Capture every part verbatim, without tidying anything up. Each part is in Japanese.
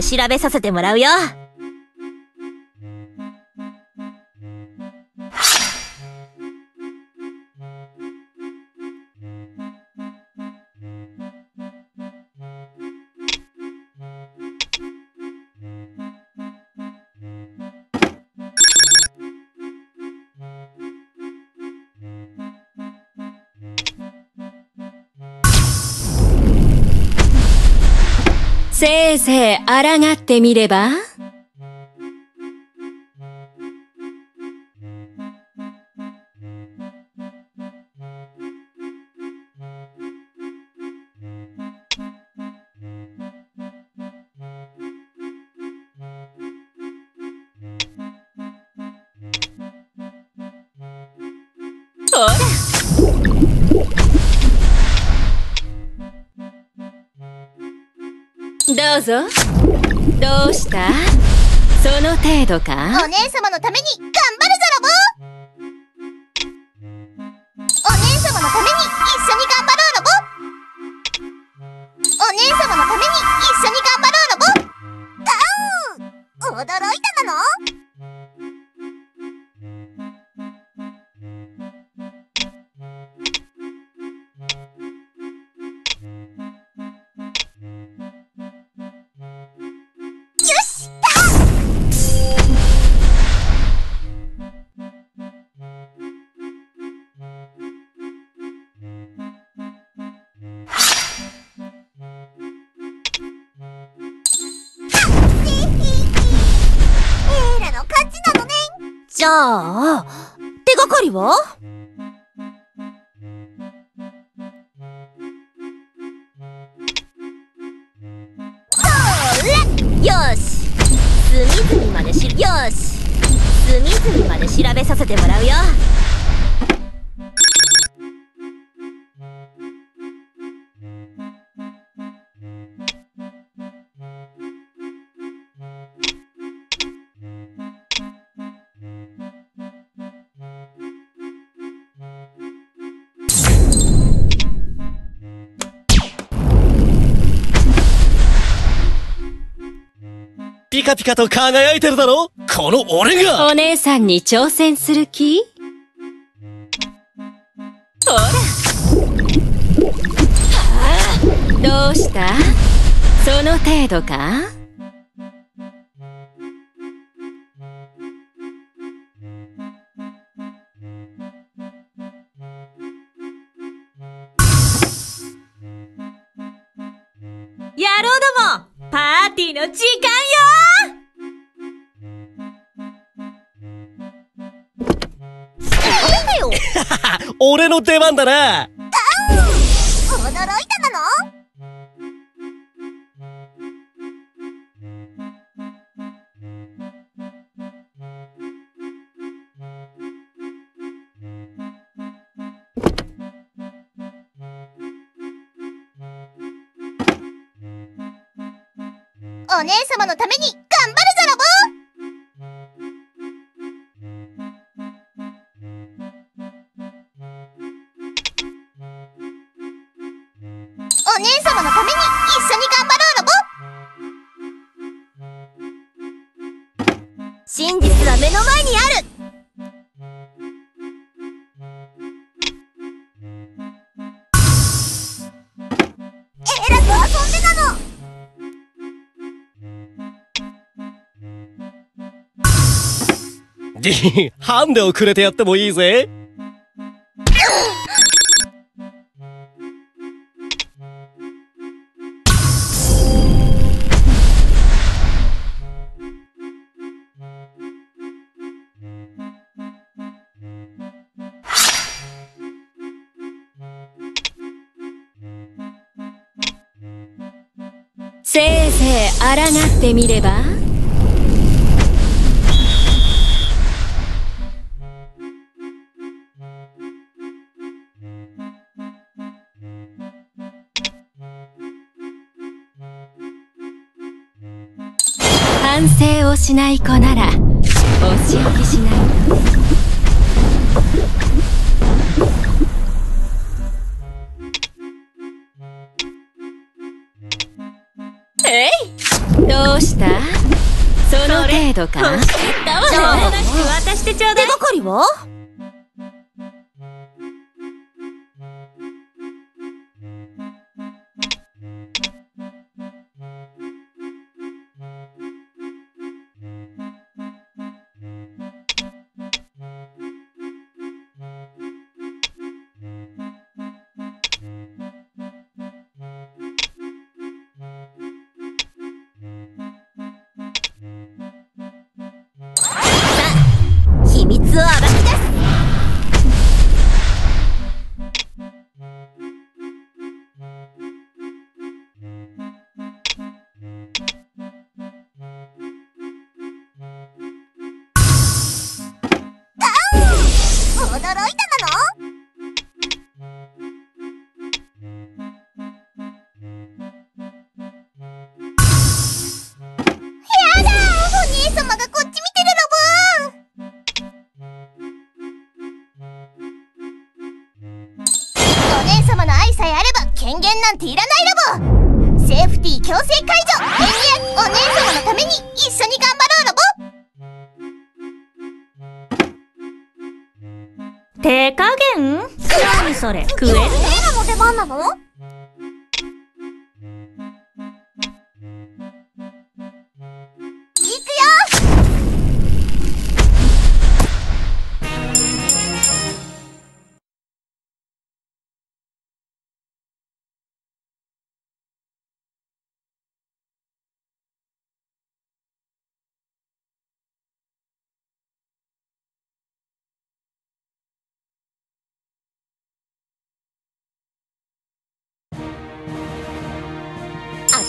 調べさせてもらうよ。せいぜいあらがってみれば？ほら！どうぞ。どうした？その程度か？お姉様のために頑張るぞロボ。お姉様のために一緒に頑張ろうロボ。お姉様のために一緒に頑張ろうロボ。ガオー！驚いたなの？じゃあ、手がかりは？それ！よし！隅々までし、よし！隅々まで調べさせてもらうよ。ピカピカと輝いてるだろ？この俺が！お姉さんに挑戦する気？ほら！はあ、どうした？その程度か？やろうども！パーティーの時間よ！俺の出番だな。驚いたなの？お姉様のために頑張るぞロボ。お姉様のために一緒に頑張ろうロボ。真実は目の前にある。きハンデをくれてやってもいいぜ。せいぜいあらがってみれば。反省をしない子ならお仕置きしないと。えい、どうした？その程度かな。しょうもなく渡してちょうだい。手がかりは？秘密を暴き出す。驚いたなの。権限なんていらないロボ。セーフティー強制解除。エミエ、お姉様のために一緒に頑張ろうロボ。手加減？何それ？クエル？今、セイラの出番なの？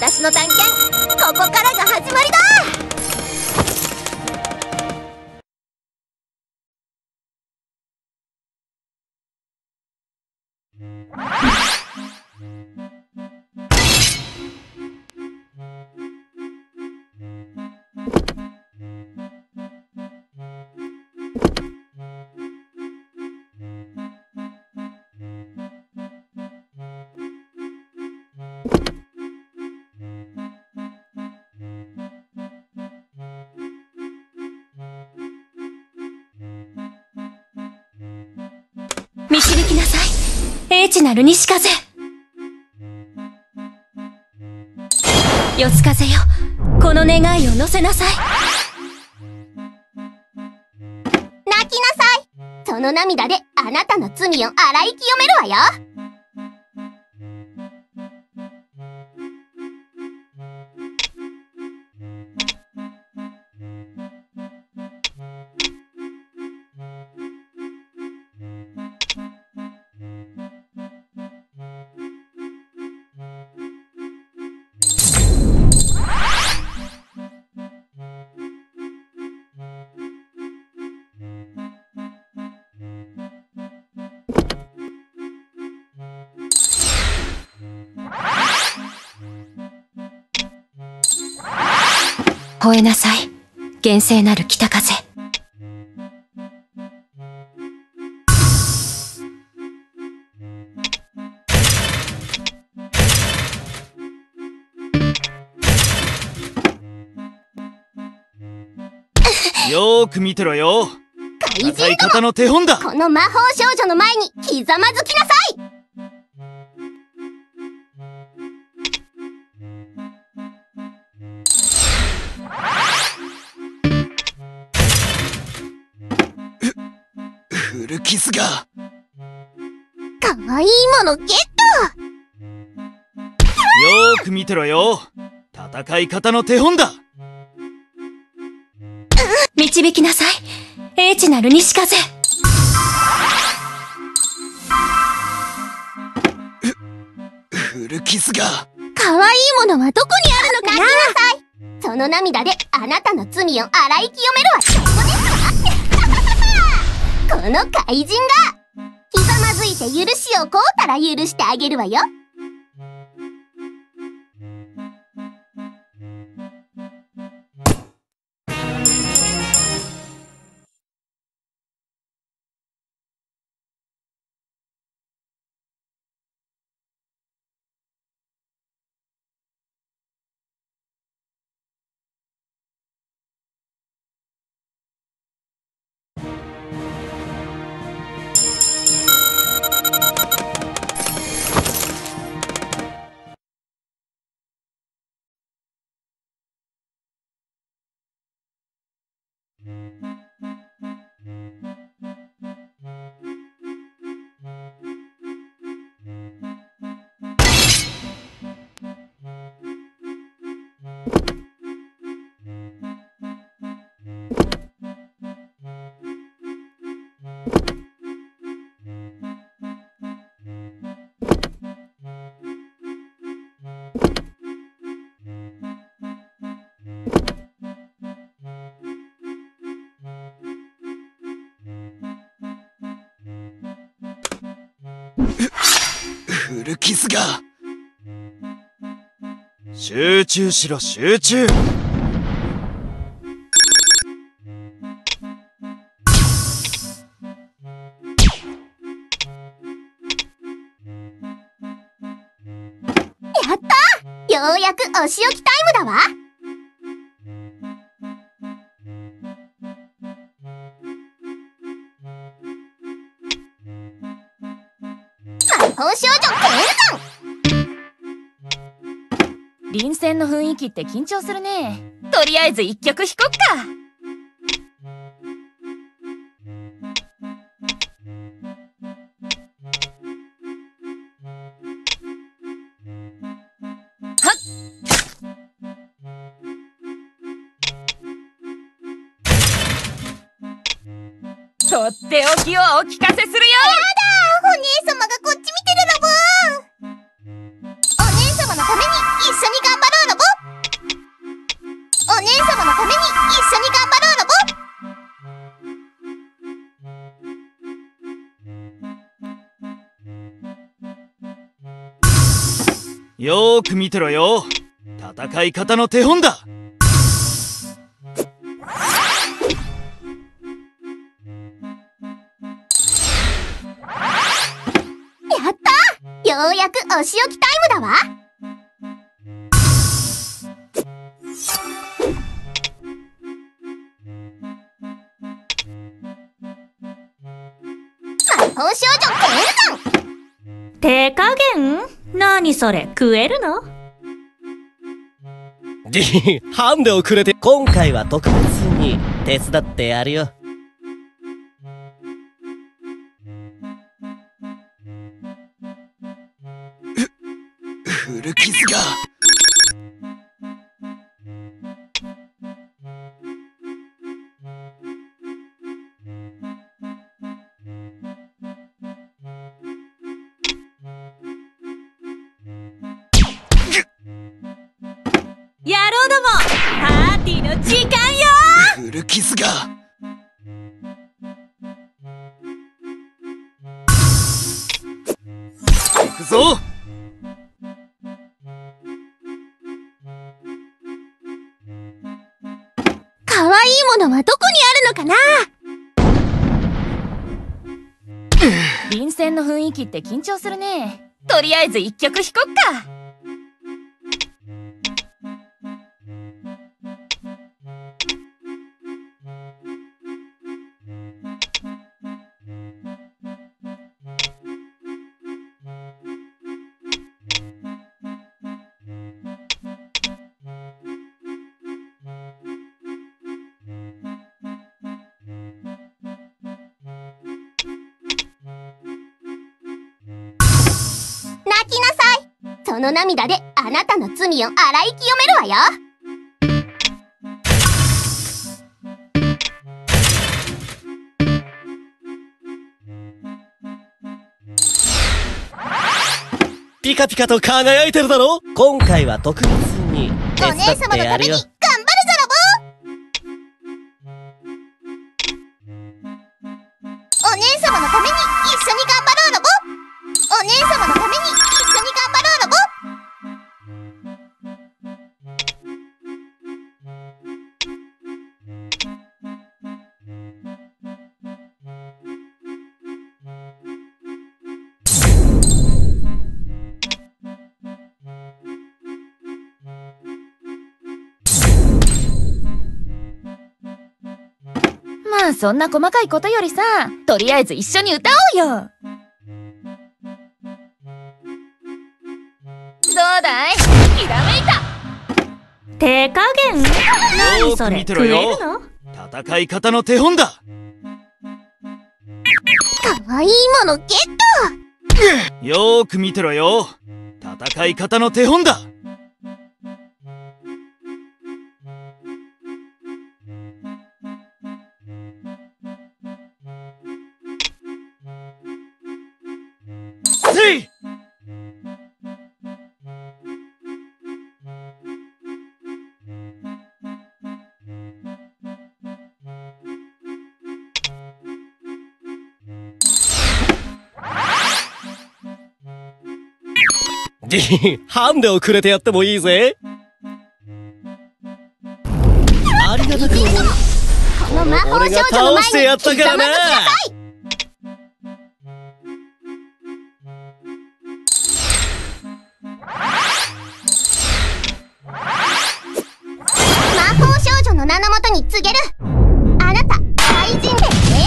私の探検、ここからが始まりだ。導きなさい、英知なる西風。四風よ、この願いを乗せなさい。泣きなさい、その涙であなたの罪を洗い清めるわよ。吠えなさい、厳正なる北風。よーく見てろよ、怪人ども。この魔法少女の前にひざまずきなさい。る傷がかわいいものゲット。よーく見てろよ、戦い方の手本だ。導きなさい、英知なる西風。ふる傷がかわいいものはどこにあるのかな。泣きなさい、その涙であなたの罪を洗い清めるわ。この怪人がひざまずいて許しを請うたら許してあげるわよ。振る傷が。集中しろ、集中。やった！ようやくお仕置きタイムだわ。魔法少女臨戦の雰囲気って緊張するね。とりあえず一曲弾こっか。とっておきをお聞かせするよ。やだ、お姉様がこっち見てるロボ。お姉様のために一緒に頑張ろうロボ。お姉様のために一緒に頑張ろうロボ。よーく見てろよ、戦い方の手本だ。ようやくお仕置きタイムだわ。魔法少女低山。手加減？何それ、食えるの？ハンデをくれて、今回は特別に手伝ってやるよ。振る傷が。野郎ども、パーティーの時間よ。振る傷が。行くぞ。かわいいものはどこにあるのかな。臨戦の雰囲気って緊張するね。とりあえず一曲弾こっか。この涙であなたの罪を洗い清めるわよ。ピカピカと輝いてるだろ。今回は特別に手伝ってやるよ。お姉様のために頑張るぞロボ。お姉様のために一緒に頑張ろうロボ。お姉様のために一緒に頑張ろうロボ。そんな細かいことよりさ、とりあえず一緒に歌おうよ。どうだい？ひらめいた。手加減？何それ？食えるの？戦い方の手本だ。かわいいものゲット。よーく見てろよ。戦い方の手本だ。ハンデをくれてやってもいいぜ。ありがたく思う。この魔法少女の前に俺が倒してやったからな。魔法少女の名のもとに告げる。あなた大人ですね。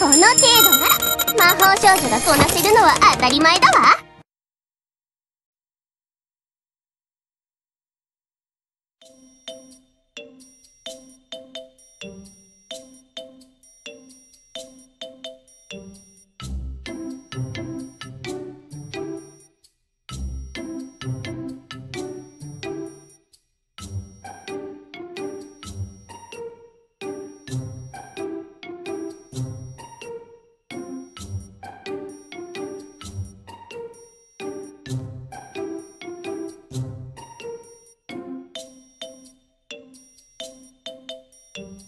この程度なら魔法少女がこなせるのは当たり前だわ。Thank you.